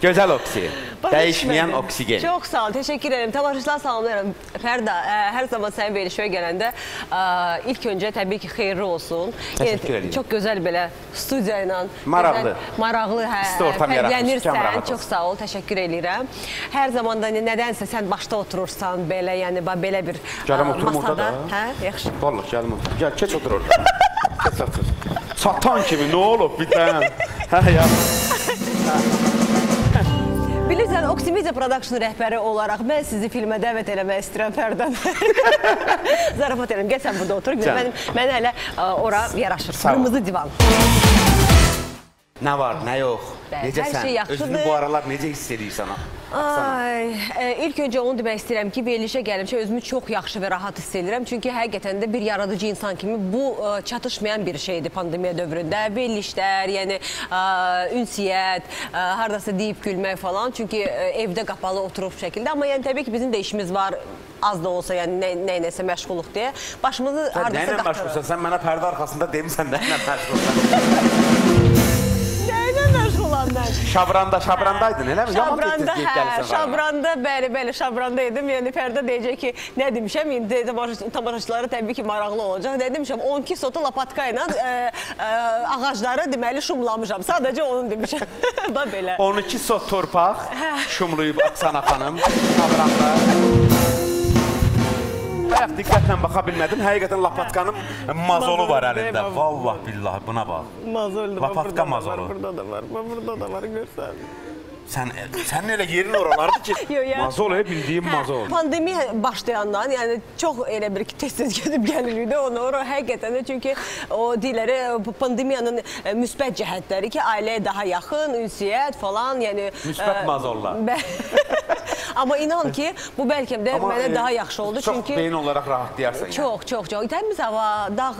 Gözəl oksi. Dəyişməyən oksigen. Çox sağ olun, teşekkür ederim. Tamaşaçılar salamlayıram. Hər zaman sənin verilişə gələndə ilk öncə təbii ki xeyirli olsun. Təşekkür ederim. Çox gözəl belə studiya ilə. Maraqlı. Maraqlı, hə. Fərqlənirsən. Çox sağ ol, təşəkkür edirəm. Hər zaman da nədənsə sən başda oturursan belə, yəni belə bir masada. Hə, yaxşı. Vallahi gəlmə. Gəl, keç otur orada. Keç otur. Satan kimi nə olub bir dənə? Hə, yaxşı. Bilirsən, Oksimedia Production rəhbəri olaraq mən sizi filmə dəvət eləmək istəyirəm Fərdən. Zarafat eləm, gəl sən burada otur. Mən hələ ora yaraşır. Qırmızı divan. Nə var, nə yox? Necə sən? Özünü bu aralar necə hiss edirsən? İlk öncə onu demək istəyirəm ki, verilişə gəlmişə özümü çox yaxşı və rahat hiss edirəm. Çünki həqiqətən də bir yaradıcı insan kimi bu çatışmayan bir şeydir pandemiya dövründə. Verilişlər, yəni ünsiyyət, haradasa deyib gülmək falan. Çünki evdə qapalı oturub şəkildə. Amma yəni təbii ki, bizim də işimiz var. Az da olsa, yəni nəyləsə məşğuluq deyə. Başımızı haradasa qatırır. Nəylə məşğulsan? Sən mənə pərdə arxasında demirsən nəylə məşğulsan? Şabrandaydın, elə mi? Şabranda, bəli, bəli, şabrandaydım. Yəni, Fərdə deyəcək ki, nə demişəm, tamaşaçıları təbii ki, maraqlı olacaq. Nə demişəm, 12 sotu lapatka ilə ağacları, deməli, şumlamışam. Sadəcə onu demişəm. 12 sot torpaq şumlayıb Oksana xanım. Şabranda. Bəyəf diqqətlə baxa bilmədim. Həqiqətən lapatkanın mazolu var əlində. Vallah billah, buna bax. Mazoldur, lapatka mazolu. Burada da var, görsən. Sənin elə yerin oralardır ki, mazol, bildiyin mazol. Pandemiya başlayandan, yəni çox elə bir ki, tez-tez gedib gəlirlikdə ona ora həqiqətən də, çünki o deyirləri, pandemiyanın müsbət cəhətləri ki, ailəyə daha yaxın, ünsiyyət falan, yəni... Müsbət mazollar. Amma inan ki, bu bəlkəm də mənə daha yaxşı oldu, çünki... Çox beyin olaraq rahat deyərsən. Çox. Təmiz hava, dağ...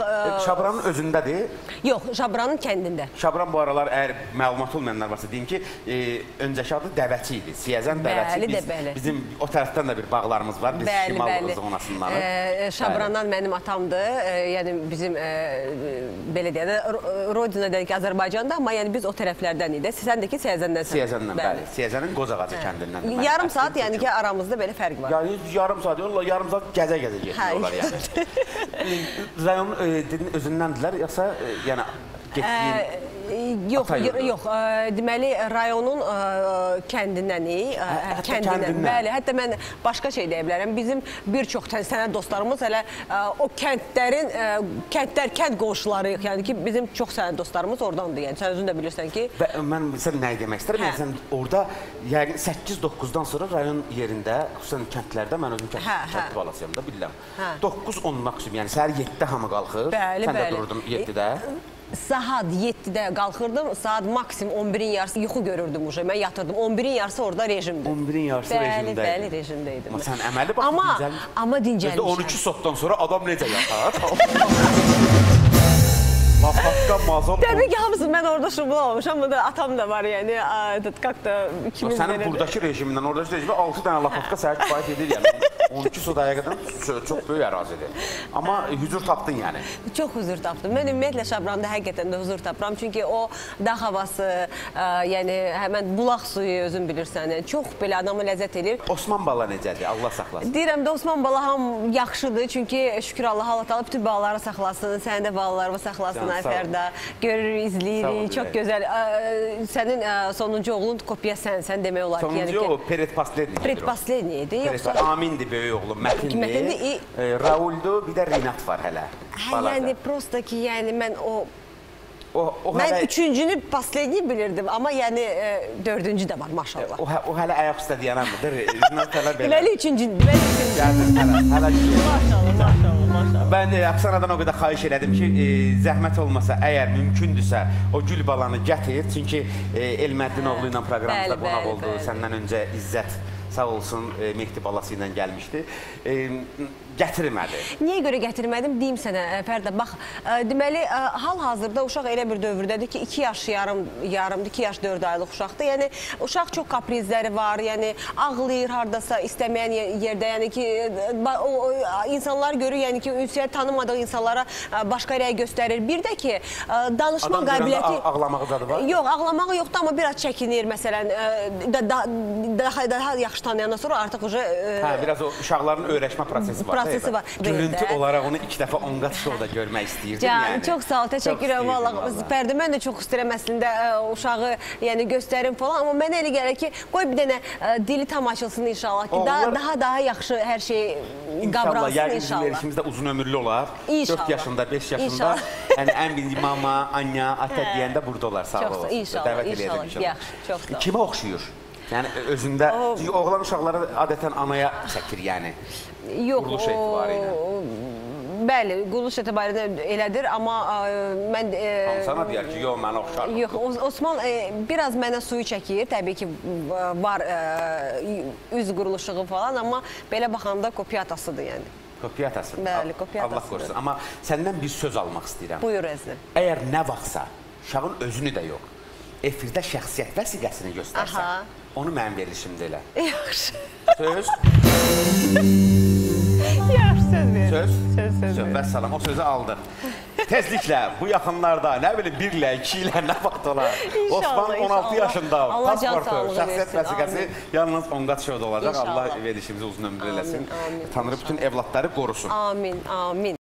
Şabranın özündədir? Yox, Şabranın kəndində. Şabran bu aralar, əgər məlumat olmayanlar varsa, deyim ki, öncəki adı dəvəçi idi, Siyəzən dəvəçi. Bizim o tərəfdən də bir bağlarımız var, biz şimallığız onasındanı. Şabrandan mənim atamdır, yəni bizim, belə deyəndə, Rodina deyək ki, Azərbaycanda, amma yəni biz o tərəflərdən idi. Sən də ki, Siyəzəndən Yəni ki, aramızda belə fərq var. Yəni, yarım saat gəzə-gəzə getmiyorlar, yəni. Rayonun özündəndirlər, yoxsa, yəni, getdiyin... Yox, deməli, rayonun kəndindənik, bəli, hətta mən başqa şey deyə bilərəm, bizim bir çox sənət dostlarımız hələ o kənd qonşularıyıq, yəni ki, bizim çox sənət dostlarımız oradandır, yəni sən özün də bilirsən ki... Mən sən nəyə demək istəyirəm, yəni sən orada 8-9-dan sonra rayon yerində, xüsusən kəndlərdə, mən özüm kənd balasıyam da, bilirəm, 9-10-dan xüsusən, yəni səhər 7-də hamı qalxır, sən də dururdun 7-də. Saat 7-də qalxırdım, saat maksimum 11-in yarısı yuxu görürdüm uşaq, mən yatırdım. 11-in yarısı orada rejimdə. 11-in yarısı rejimdəydim. Bəli, rejimdəydim. Amma sən əməli baxıb dincəlmişsin. Amma dincəlmişəm. 12 saatdan sonra adam necə yatar? Lapatka, mazol... Təbii ki, hamısı mən orada şubla olmuşam, amma atam da var, yəni, qaq da... Sənin buradakı rejimindən, oradakı rejimdə 6 dənə lapatka səhər kifayət edir, yəni. 12 su dayaqdan çox böyük ərazidir. Amma hüzur tapdın yəni? Çox hüzur tapdım. Mən ümumiyyətlə Şabranda həqiqətən də hüzur tapıram. Çünki o dağ havası, yəni həmən bulaq suyu özün bilirsən. Çox belə adamı ləzzət edir. Osman Bala necədir? Allah saxlasın. Deyirəm də Osman Bala hamı yaxşıdır. Çünki şükür Allah Allah bütün bağları saxlasın. Sənin də bağlarını saxlasın Ayfərdə. Görürük, izləyirik. Çox gözəl. Sənin sonuncu oğlun kopya sən demək olar ki. Sonuncu oğlu Predpasledni idi. Amindir böyük oğlum, Mətindir, Rauldur, bir də Rinat var hələ. Yəni, prosta ki, yəni, mən o... Mən üçüncünü pasledni bilirdim, amma yəni, dördüncü də var, maşallah. O hələ ayaq üstə deyənəmdir, Rinat hələ belə. Deməli, üçüncüdür, mən üçüncüdür. Hələ ki, maşallah. Mən Oksanadan o qədər xahiş elədim ki, zəhmət olmasa, əgər mümkündürsə, o gül balanı gətir. Çünki Elməddin oğlu ilə proqramda qonaq oldu, səndən öncə İzzət. Sağ olsun, Mehdi balası ilə gəlmişdi. gətirmədi. Niyə görə gətirmədim deyim sənə Fərdə, bax, deməli hal-hazırda uşaq elə bir dövrdədir ki, 2 yaş yarımdır, 2 yaş 4 aylıq uşaqdır. Yəni uşaq çox kaprizləri var, yəni ağlayır hardasa istəməyən yerdə, yəni ki insanlar görür, yəni ki ünsiyyət tanımadığı insanlara başqa rəy göstərir. Bir də ki danışma qabiliyyəti ağlamağı da var. Yox, ağlamağı yoxdur amma biraz çəkinir məsələn daha yaxşı tanıyandan sonra artıq biraz o uşaqların öyrəşmə prosesi var. Görüntü olarak onu 2 dəfə 10 qat şovda görmək istəyirdim. Yani. Çok sağ ol, teşekkür ederim. Fərdi, mən de çok istəyirəm əslində uşağı yəni, göstərim falan. Ama mənə elə gəlir ki, qoy bir dənə dili tam açılsın inşallah ki, daha yaxşı hər şeyi qavralsın inşallah. Yəni izləyişimiz də uzun ömürlü olar. İnşallah. 4 yaşında, 5 yaşında. Yəni ən birinci mama, anne, ata deyəndə burada olar. Sağ olun. Dəvət eləyəcəm inşallah. Kimə oxşuyur? Yəni özündə, çünki oğlan uşaqları adətən anaya çəkir, yəni quruluş etibarı ilə. Bəli, quruluş etibarı ilə elədir, amma mən... Oksana deyər ki, yox, mənə oxşar. Yox, Osman biraz mənə suyu çəkir, təbii ki, var üz quruluşu falan, amma belə baxanda kopya atasıdır, yəni. Kopya atasıdır? Bəli, kopya atasıdır. Allah qorusun, amma səndən bir söz almaq istəyirəm. Buyur, əzli. Əgər nə vaxtsa, uşağın özünü də yox, efirdə şəxsiyyət vəsiqəsini göstərsən, onu mənim verilişimdə elə. Yaxşı. Söz. Yaxşı söz verir. Söz. Söz vəssalam, o sözü aldın. Tezliklə, bu yaxınlarda, nə bilim, 1-2 ilə nə vaxt olar? Osman 16 yaşında, pasportu, şəxsiyyət vəsiqəsi yalnız 10 qat şovda olacaq. Allah verilişimizi uzun ömrü eləsin. Tanrı bütün evlatları qorusun. Amin, amin.